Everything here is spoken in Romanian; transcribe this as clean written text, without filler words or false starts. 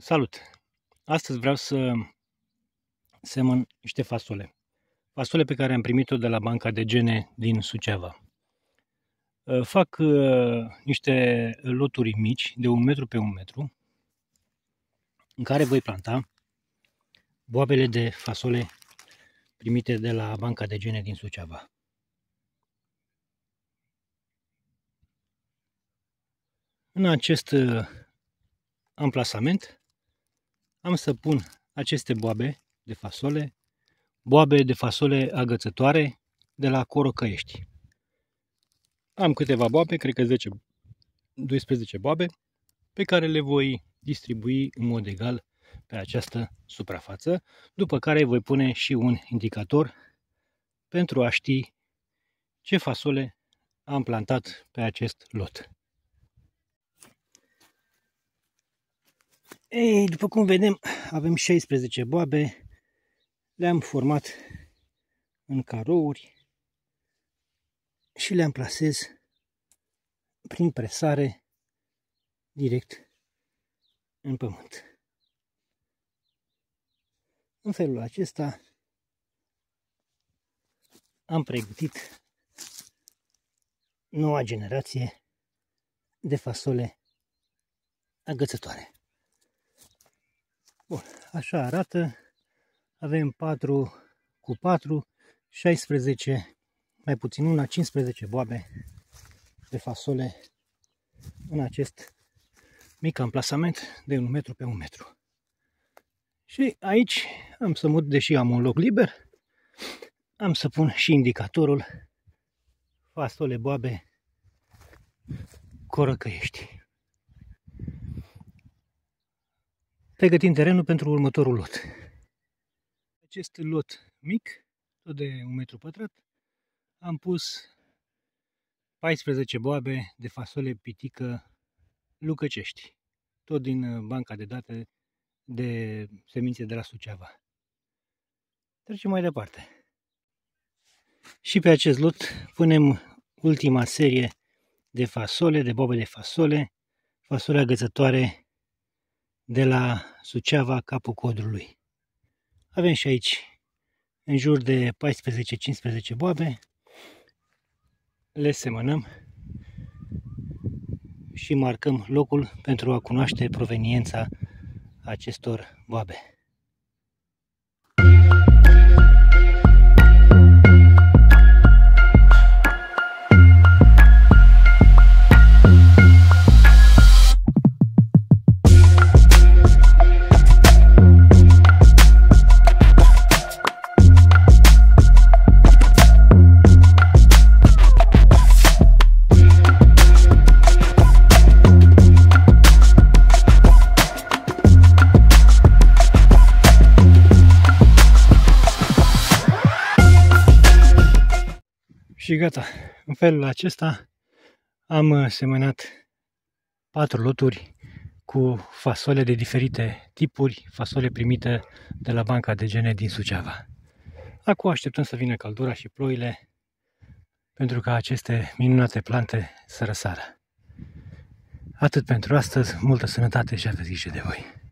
Salut! Astăzi vreau să semăn niște fasole. Fasole pe care am primit-o de la Banca de Gene din Suceava. Fac niște loturi mici, de 1 metru pe 1 metru, în care voi planta boabele de fasole primite de la Banca de Gene din Suceava. În acest amplasament am să pun aceste boabe de fasole agățătoare de la Corocăiești. Am câteva boabe, cred că 10-12 boabe, pe care le voi distribui în mod egal pe această suprafață, după care voi pune și un indicator pentru a ști ce fasole am plantat pe acest lot. Ei, după cum vedem, avem 16 boabe, le-am format în carouri și le-am plasez prin presare direct în pământ. În felul acesta am pregătit noua generație de fasole agățătoare. Bun, așa arată, avem 4 cu 4, 16, mai puțin una, 15 boabe de fasole în acest mic amplasament de 1 metru pe 1 metru. Și aici am să mut, deși am un loc liber, am să pun și indicatorul fasole boabe corăcăiești. Pregătim terenul pentru următorul lot. Acest lot mic, tot de 1 metru pătrat, am pus 14 boabe de fasole pitică lucăcești, tot din banca de date de semințe de la Suceava. Trecem mai departe. Și pe acest lot punem ultima serie de fasole, de boabe de fasole, fasole agățătoare de la Suceava, capul codrului. Avem și aici în jur de 14-15 boabe. Le semănăm și marcăm locul pentru a cunoaște proveniența acestor boabe. Și gata, în felul acesta am semănat 4 loturi cu fasole de diferite tipuri, fasole primite de la Banca de Gene din Suceava. Acum așteptăm să vină căldura și ploile pentru ca aceste minunate plante să răsară. Atât pentru astăzi, multă sănătate și aveți grijă de voi!